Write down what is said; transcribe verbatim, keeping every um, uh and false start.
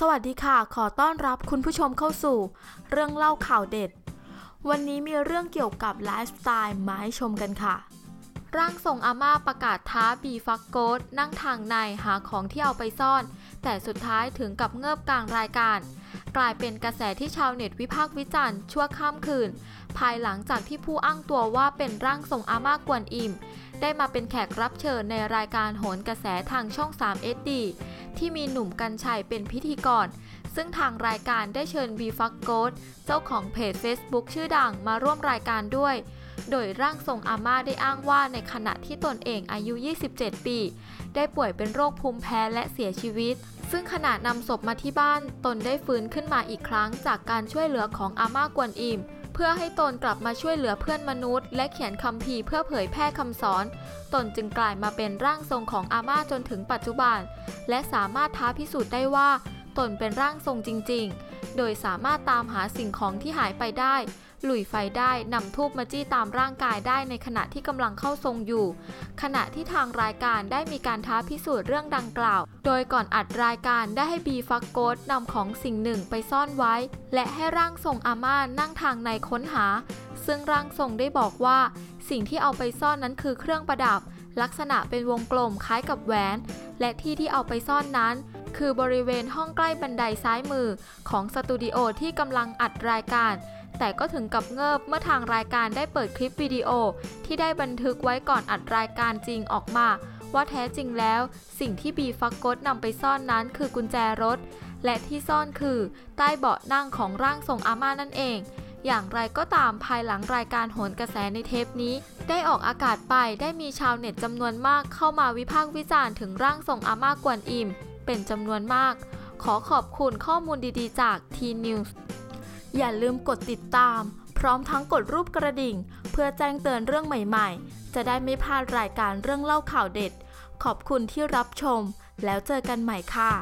สวัสดีค่ะขอต้อนรับคุณผู้ชมเข้าสู่เรื่องเล่าข่าวเด็ดวันนี้มีเรื่องเกี่ยวกับไลฟ์สไตล์มาให้ชมกันค่ะร่างทรงอาม่าประกาศท้าบีฟักโกสนั่งทางในหาของที่เอาไปซ่อนแต่สุดท้ายถึงกับเงิบกลางรายการกลายเป็นกระแสที่ชาวเน็ตวิพากษ์วิจารณ์ชั่วข้ามคืนภายหลังจากที่ผู้อ้างตัวว่าเป็นร่างทรงอาม่ากวนอิมได้มาเป็นแขกรับเชิญในรายการโหนกระแสทางช่องสาม เอส ดีที่มีหนุ่มกรรชัยเป็นพิธีกรซึ่งทางรายการได้เชิญบีฟักโกสเจ้าของเพจ Facebook ชื่อดังมาร่วมรายการด้วยโดยร่างทรงอาม่าได้อ้างว่าในขณะที่ตนเองอายุยี่สิบเจ็ดปีได้ป่วยเป็นโรคภูมิแพ้และเสียชีวิตซึ่งขณะนำศพมาที่บ้านตนได้ฟื้นขึ้นมาอีกครั้งจากการช่วยเหลือของอาม่ากวนอิมเพื่อให้ตนกลับมาช่วยเหลือเพื่อนมนุษย์และเขียนคัมภีร์เพื่อเผยแพร่คำสอนตนจึงกลายมาเป็นร่างทรงของอาม่าจนถึงปัจจุบันและสามารถท้าพิสูจน์ได้ว่าตนเป็นร่างทรงจริงๆโดยสามารถตามหาสิ่งของที่หายไปได้ลุยไฟได้นำธูปมาจี้ตามร่างกายได้ในขณะที่กำลังเข้าทรงอยู่ขณะที่ทางรายการได้มีการท้าพิสูจน์เรื่องดังกล่าวโดยก่อนอัดรายการได้ให้บีฟักโกสนำของสิ่งหนึ่งไปซ่อนไว้และให้ร่างทรงอาม่านั่งทางในค้นหาซึ่งร่างทรงได้บอกว่าสิ่งที่เอาไปซ่อนนั้นคือเครื่องประดับลักษณะเป็นวงกลมคล้ายกับแหวนและที่ที่เอาไปซ่อนนั้นคือบริเวณห้องใกล้บันไดซ้ายมือของสตูดิโอที่กำลังอัดรายการแต่ก็ถึงกับเงิบเมื่อทางรายการได้เปิดคลิปวิดีโอที่ได้บันทึกไว้ก่อนอัดรายการจริงออกมาว่าแท้จริงแล้วสิ่งที่บีฟักโกสนำไปซ่อนนั้นคือกุญแจรถและที่ซ่อนคือใต้เบาะนั่งของร่างทรงอาม่านั่นเองอย่างไรก็ตามภายหลังรายการโหนกระแสในเทปนี้ได้ออกอากาศไปได้มีชาวเน็ตจำนวนมากเข้ามาวิพากษ์วิจารณ์ถึงร่างทรงอาม่ากวนอิมเป็นจำนวนมากขอขอบคุณข้อมูลดีๆจาก T News อย่าลืมกดติดตามพร้อมทั้งกดรูปกระดิ่งเพื่อแจ้งเตือนเรื่องใหม่ๆจะได้ไม่พลาดรายการเรื่องเล่าข่าวเด็ดขอบคุณที่รับชมแล้วเจอกันใหม่ค่ะ